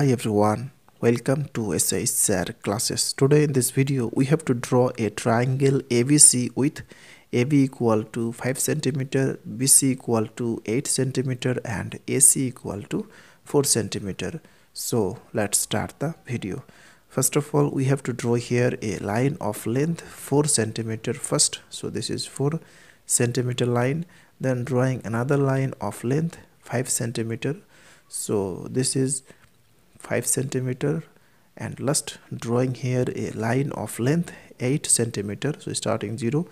Hi everyone, welcome to SH SIR classes. Today in this video we have to draw a triangle ABC with AB equal to 5 cm, BC equal to 8 cm and AC equal to 4 cm. So let's start the video. First of all we have to draw here a line of length 4 cm first. So this is 4 cm line, then drawing another line of length 5 cm. So this is 5 centimeter, and last drawing here a line of length 8 centimeter, so starting 0,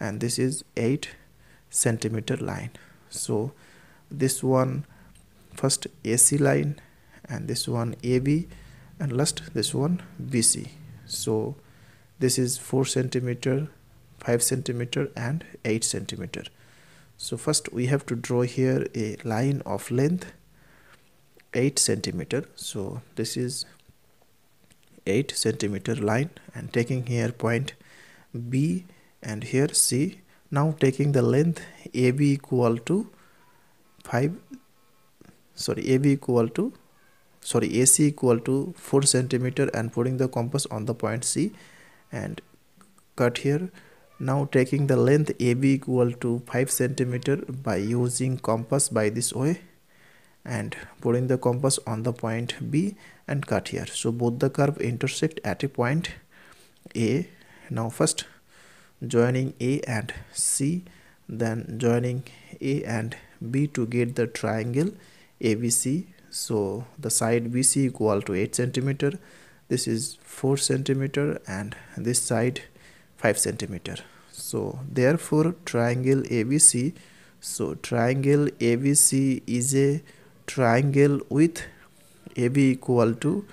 and this is 8 centimeter line. So this one first AC line, and this one AB, and last this one BC. So this is 4 centimeter, 5 centimeter and 8 centimeter. So first we have to draw here a line of length 8 centimeter. So this is 8 centimeter line, and taking here point B and here C. Now taking the length AB equal to AC equal to 4 centimeter, and putting the compass on the point C and cut here. Now taking the length AB equal to 5 centimeter by using compass by this way, and putting the compass on the point B and cut here. So both the curve intersect at a point A. Now first joining A and C, then joining A and B to get the triangle ABC. So the side BC equal to 8 centimeter, this is 4 centimeter and this side 5 centimeter. So therefore triangle ABC, so triangle ABC is a triangle with AB equal to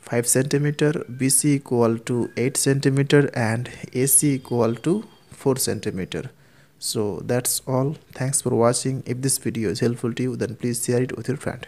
5 centimeter, BC equal to 8 centimeter and AC equal to 4 centimeter. So that's all. Thanks for watching. If this video is helpful to you, then please share it with your friend.